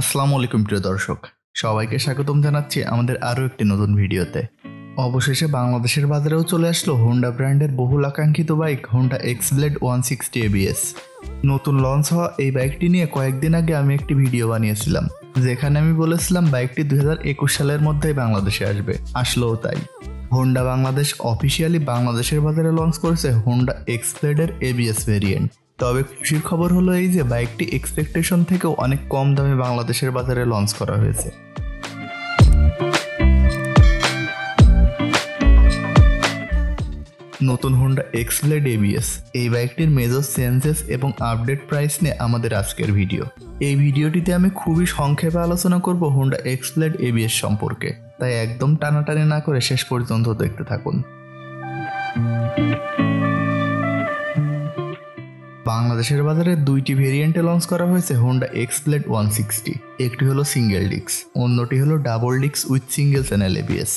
আসসালামু আলাইকুম প্রিয় দর্শক, সবাইকে স্বাগতম জানাচ্ছি আমাদের আরও একটি নতুন ভিডিওতে। অবশেষে বাংলাদেশের বাজারেও চলে আসলো হোন্ডা ব্র্যান্ডের বহুল আকাঙ্ক্ষিত বাইক হোন্ডা X-Blade 160 ABS। নতুন লঞ্চ হওয়া এই বাইকটি নিয়ে কয়েকদিন আগে আমি একটি ভিডিও বানিয়েছিলাম, যেখানে আমি বলেছিলাম বাইকটি 2021 সালের মধ্যেই বাংলাদেশে আসবে। আসলেও তাই, হোন্ডা বাংলাদেশ অফিসিয়ালি বাংলাদেশের বাজারে লঞ্চ করেছে হোন্ডা X-Blade এর ABS ভেরিয়েন্ট। তবে খুশির খবর হলো এই যে বাইকটি এক্সপেকটেশন থেকেও অনেক কম দামে বাংলাদেশের বাজারে লঞ্চ করা হয়েছে। নতুন হোন্ডা X-Blade ABS, এই বাইকটির মেজর চেঞ্জেস এবং আপডেট প্রাইস নিয়ে আমাদের আজকের ভিডিও। এই ভিডিওটিতে আমি খুবই সংক্ষেপে আলোচনা করব হোন্ডা X-Blade ABS সম্পর্কে, তাই একদম টানাটানি না করে শেষ পর্যন্ত দেখতে থাকুন। বাংলাদেশের বাজারে দুইটি ভেরিয়েন্টে লঞ্চ করা হয়েছে হোন্ডা X-Blade 160। একটি হলো সিঙ্গেল ডিস্ক, অন্যটি হলো double disc with single channel ABS।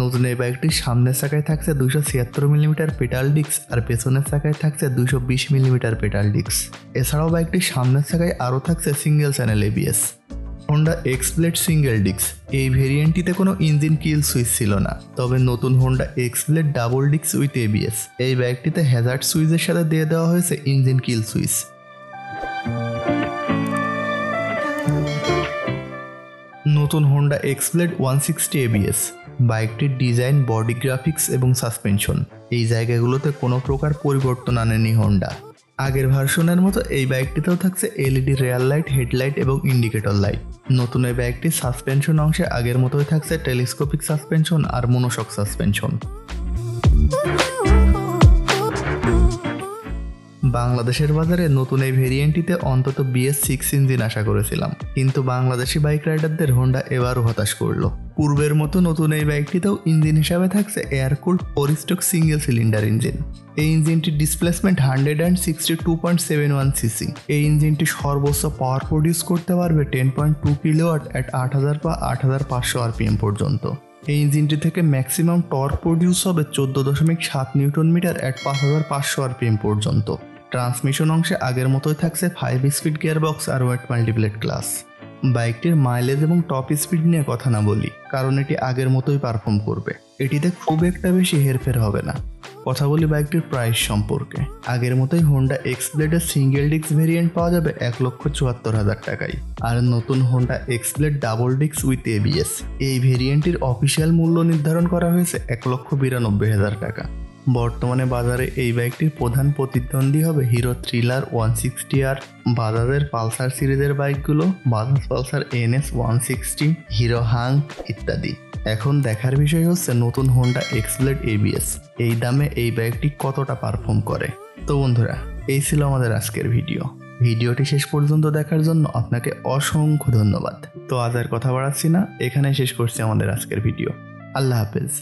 নতুন এই বাইকটির সামনের চাকায় থাকছে 276 মিলিমিটার পেটাল ডিস্ক আর পেছনের চাকায় থাকছে 220 মিলিমিটার পেটাল ডিস্ক। এছাড়াও বাইকটির সামনের চাকায় আরও থাকছে single channel ABS। Honda X-Blade single disc, এই ভেরিয়েন্টটিতে কোনো ইঞ্জিন কিল সুইচ ছিল না। তবে নতুন Honda X-Blade double disc with ABS, এই বাইকটিতে হ্যাজার্ড সুইচের সাথে দিয়ে দেওয়া হয়েছে ইঞ্জিন কিল সুইচ। নতুন হোন্ডা X-Blade 160 ABS, বাইকটির ডিজাইন, বডি গ্রাফিক্স এবং সাসপেনশন, এই জায়গাগুলোতে কোনো প্রকার পরিবর্তন আনেনি হোন্ডা। আগের ভার্সনের মতো এই বাইকটিতেও থাকছে LED রিয়ার লাইট, হেডলাইট এবং ইন্ডিকেটর লাইট। নতুন এই বাইকটির সাসপেনশন অংশে আগের মতোই থাকছে টেলিস্কোপিক সাসপেনশন আর মনোশক সাসপেনশন। বাংলাদেশের বাজারে নতুন এই ভেরিয়েন্টটিতে অন্তত BS VI ইঞ্জিন আশা করেছিলাম, কিন্তু বাংলাদেশি বাইক রাইডারদের হোন্ডা এবারও হতাশ করলো। পূর্বের মতো নতুন এই বাইকটিতেও ইঞ্জিন হিসাবে থাকছে এয়ারকুলড 4-স্ট্রোক সিঙ্গেল সিলিন্ডার ইঞ্জিন। এই ইঞ্জিনটির ডিসপ্লেসমেন্ট 162.71 cc। এই ইঞ্জিনটি সর্বোচ্চ পাওয়ার প্রডিউস করতে পারবে 10.2 কিলোওয়াট অ্যাট 8500 RPM পর্যন্ত। এই ইঞ্জিনটি থেকে ম্যাক্সিমাম টর্ক প্রডিউস হবে 14.7 নিউটন মিটার অ্যাট 5500 RPM পর্যন্ত। ট্রান্সমিশন অংশে আগের মতোই থাকছে 5 স্পিড গিয়ারবক্স আর ওয়েট মাল্টিপ্লেট ক্লাস। বাইকটির মাইলেজ এবং টপ স্পিড নিয়ে কথা না বলি, কারণ এটি আগের মতোই পারফর্ম করবে, এটিতে খুব একটা বেশি হেরফের হবে না। কথা বলি বাইকটির প্রাইস সম্পর্কে। আগের মতোই হোন্ডা X-Blade এর সিঙ্গেল ডিস্ক ভেরিয়েন্ট পাওয়া যাবে 1,74,000 টাকায়, আর নতুন Honda X-Blade double disc with ABS, এই ভেরিয়েন্টটির অফিসিয়াল মূল্য নির্ধারণ করা হয়েছে 1,92,000 টাকা। বর্তমানে বাজারে এই বাইকটির প্রধান প্রতিদ্বন্দ্বী হবে হিরো থ্রিলার 160 আর, বাজাজের পালসার সিরিজের বাইকগুলো, Bajaj Pulsar NS 160, hero Hunk ইত্যাদি। এখন দেখার বিষয় হচ্ছে নতুন হোন্ডা X-Blade ABS এই দামে এই বাইকটি কতটা পারফর্ম করে। তো বন্ধুরা, এই ছিল আমাদের আজকের ভিডিও। ভিডিওটি শেষ পর্যন্ত দেখার জন্য আপনাকে অসংখ্য ধন্যবাদ। তো আজ আর কথা বাড়াচ্ছি না, এখানে শেষ করছি আমাদের আজকের ভিডিও। আল্লাহ হাফেজ।